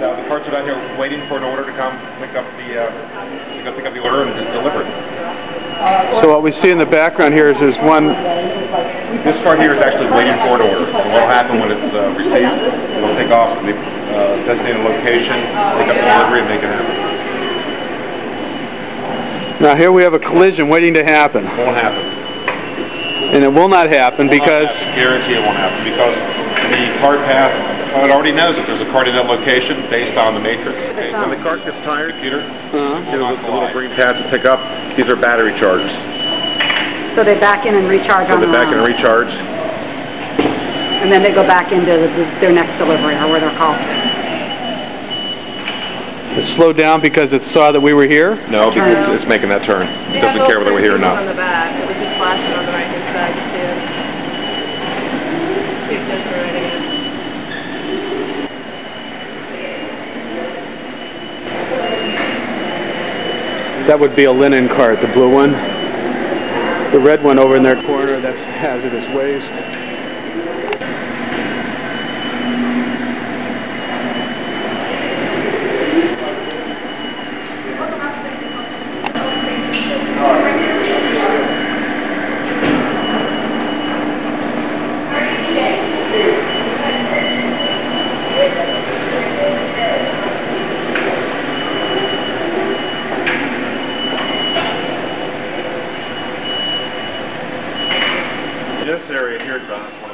the carts are down here waiting for an order to come pick up the order and deliver it. So what we see in the background here is this cart here is actually waiting for an order. So what will happen when it's received, it will take off to the designated location, pick up the delivery, and make it happen. Now here we have a collision waiting to happen. It won't happen. And it will not happen because... I guarantee it won't happen because the cart path, it already knows that there's a cart in that location based on the matrix. Okay, when the cart gets tired, Peter, the little green pads to pick up, these are battery chargers. So they back in and recharge on their own. So they back in and recharge. And then they go back into their next delivery or where they're called. It slowed down because it saw that we were here? No, because it's making that turn. It doesn't care whether we're here or not. On the back. It was just flashing on the right hand side too. It goes right in. That would be a linen cart, the blue one. The red one over in their corner, that's hazardous waste. This area here, John.